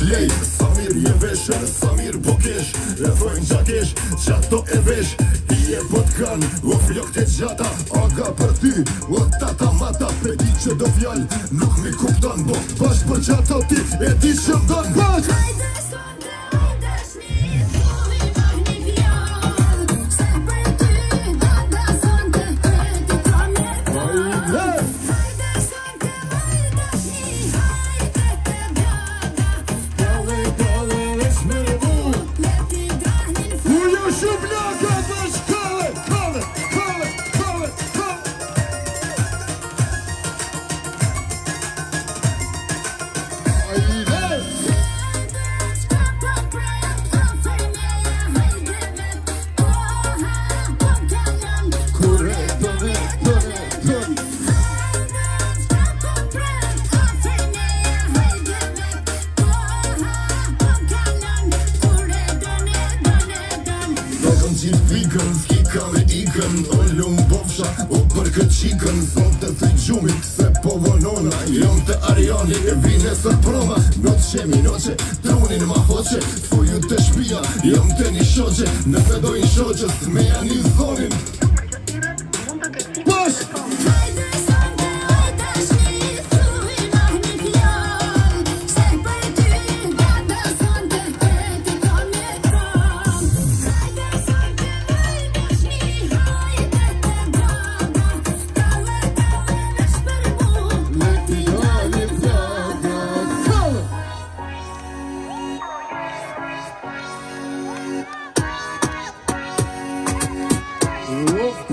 Jej, Samir je vesh, Samir Bokesh, Levon Jagesh, çato e vesh, I e bot kan, u flok të gjata, aga për ty, u tata mata, pe di që do fjall, nuk mi kuptan, bo, bash për qato ti, e di që mdan, bash! Ullum bofsha, u për këtë qikën Zot të të gjumit, se po vonona Jom të ariani, e vine sër prova Notë qemi noqe, trunin ma hoqe Fuju të shpia, jom të një shoqe Nëse dojnë shoqës, me janë një zonin